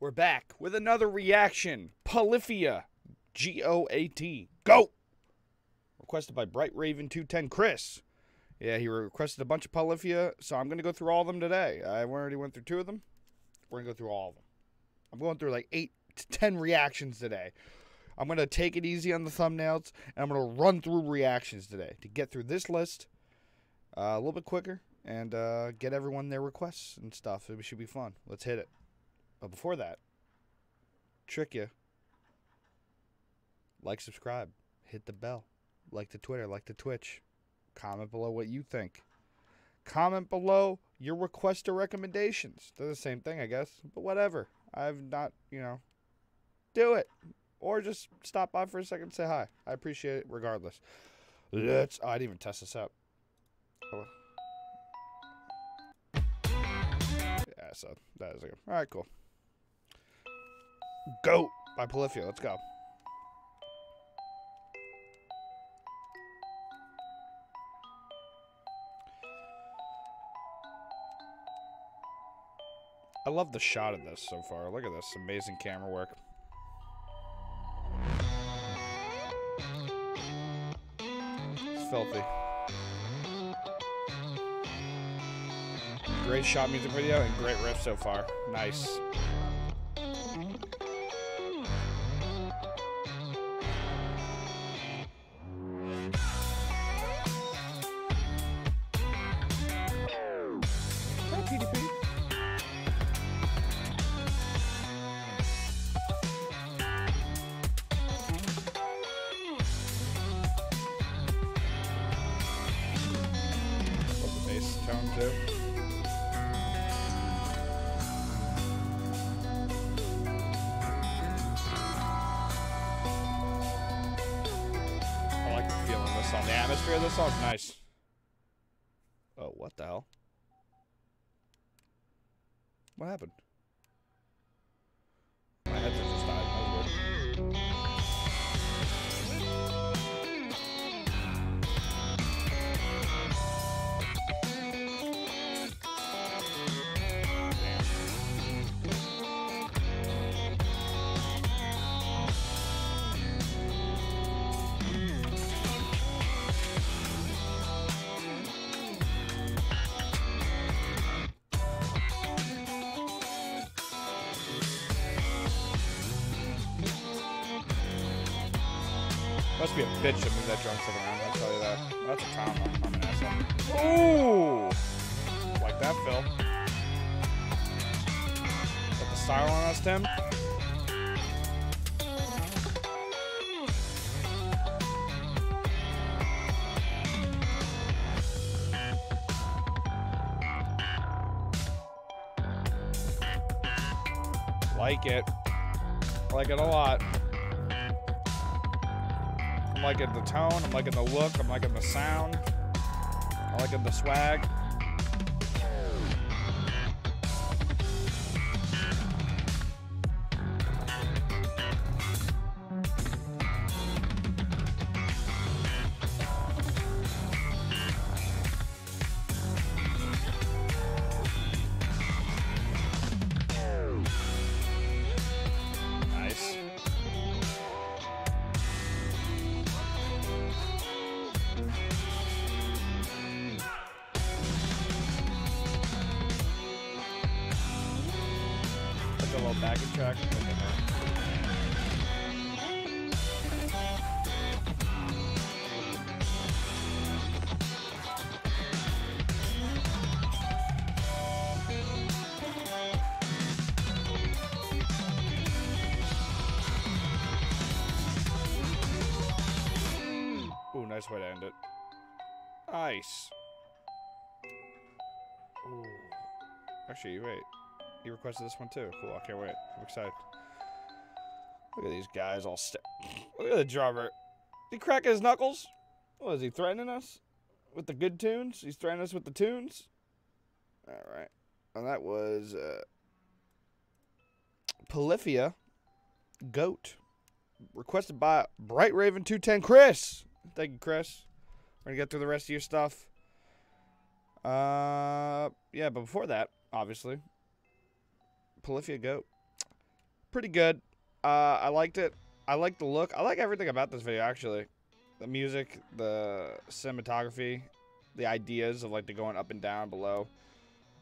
We're back with another reaction. Polyphia, G.O.A.T. Go! Requested by Bright Raven 210 Chris. Yeah, he requested a bunch of Polyphia, so I'm going to go through all of them today. I already went through 2 of them. We're going to go through all of them. I'm going through like 8 to 10 reactions today. I'm going to take it easy on the thumbnails, and I'm going to run through reactions today to get through this list a little bit quicker and get everyone their requests and stuff. It should be fun. Let's hit it. But before that, trick you. Like, subscribe, hit the bell, like the Twitter, like the Twitch. Comment below what you think. Comment below your requests or recommendations. They're the same thing, I guess, but whatever. I've not, you know, do it. Or just stop by for a second and say hi. I appreciate it regardless. Let's... Oh, I didn't even test this out. Oh. Yeah, so that is good. All right, cool. Go! By Polyphia. Let's go. I love the shot of this so far. Look at this amazing camera work. Filthy. Great shot music video and great riff so far. Nice. Tone too. I like the feeling of this song. The atmosphere of this song is nice. Oh, what the hell? What happened? My headset just died. That was weird. Must be a bitch to move that drum set around, I'll tell you that. That's a combo. I'm an asshole. Ooh! Like that, Phil. Got the style on us, Tim. Like it. Like it a lot. I'm liking the tone, I'm liking the look, I'm liking the sound, I'm liking the swag. A little backing track. Ooh, nice way to end it. Nice. Ooh. Actually, wait. He requested this one too. Cool, I can't wait. I'm excited. Look at these guys all stick. Look at the drummer. He cracking his knuckles? What, is he threatening us? With the good tunes? He's threatening us with the tunes? Alright. And that was Polyphia, Goat. Requested by Bright Raven 210 Chris. Thank you, Chris. We're gonna get through the rest of your stuff. Yeah, but before that, obviously. Polyphia, G.O.A.T. pretty good. I liked it. I like the look. I like everything about this video, actually. The music, the cinematography, the ideas of, like, the going up and down below.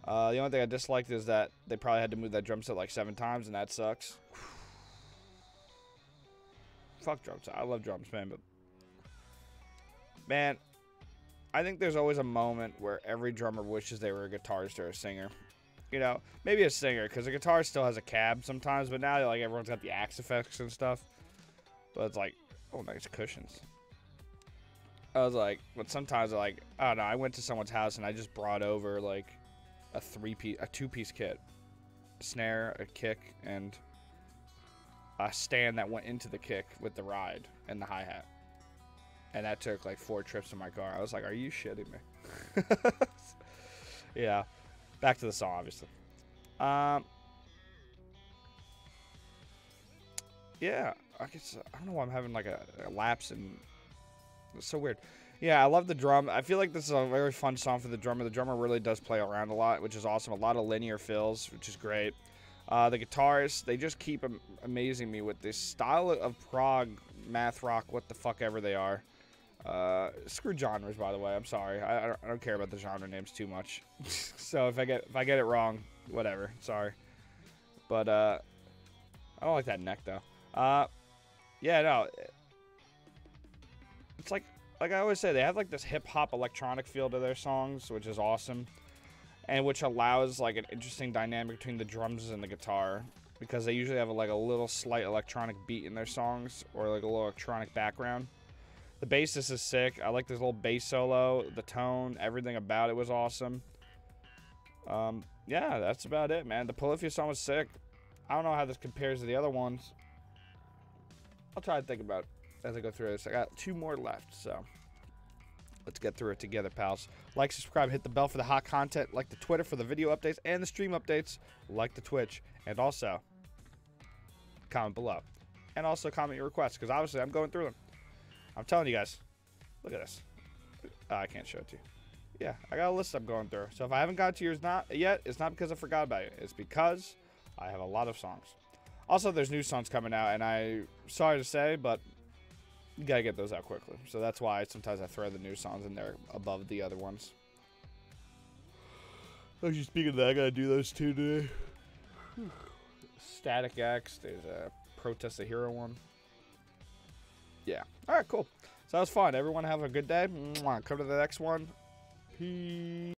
The only thing I disliked is that they probably had to move that drum set, like, 7 times, and that sucks. Fuck drums. I love drums, man, but... Man, I think there's always a moment where every drummer wishes they were a guitarist or a singer. You know, maybe a singer, because the guitar still has a cab sometimes, but now, like, everyone's got the axe effects and stuff. But it's like, oh, nice cushions. I was like, but sometimes, like, I don't know, I went to someone's house and I just brought over, like, a two-piece kit. A snare, a kick, and a stand that went into the kick with the ride and the hi-hat. And that took, like, 4 trips in my car. I was like, are you shitting me? Yeah. Back to the song, obviously. Yeah, I guess, I don't know why I'm having, like, a lapse in... It's so weird. Yeah, I love the drum. I feel like this is a very fun song for the drummer. The drummer really does play around a lot, which is awesome. A lot of linear fills, which is great. The guitarists, they just keep amazing me with this style of prog, math rock, what the fuck ever they are. Screw genres, by the way. I'm sorry. I don't care about the genre names too much. So if I get it wrong, whatever. Sorry. But I don't like that neck though. Yeah, no. It's like I always say, they have like this hip-hop electronic feel to their songs, which is awesome, and which allows like an interesting dynamic between the drums and the guitar, because they usually have like a little slight electronic beat in their songs, or like a little electronic background. The bassist is sick. I like this little bass solo, the tone, everything about it was awesome. Yeah, that's about it, man. The Polyphia song was sick. I don't know how this compares to the other ones. I'll try to think about it as I go through this. I got 2 more left, so let's get through it together, pals. Like, subscribe, hit the bell for the hot content, like the Twitter for the video updates and the stream updates, like the Twitch, and also comment below. And also comment your requests, because obviously I'm going through them. I'm telling you guys, look at this. I can't show it to you. Yeah, I got a list I'm going through. So if I haven't got to yours yet, it's not because I forgot about you. It's because I have a lot of songs. Also, there's new songs coming out, and I'm sorry to say, but you gotta get those out quickly. So that's why sometimes I throw the new songs in there above the other ones. Actually, speaking of that, I gotta do those 2 today. Static X, there's a Protest the Hero one. Yeah. Alright, cool. So that was fun. Everyone have a good day. Come to the next one. Peace.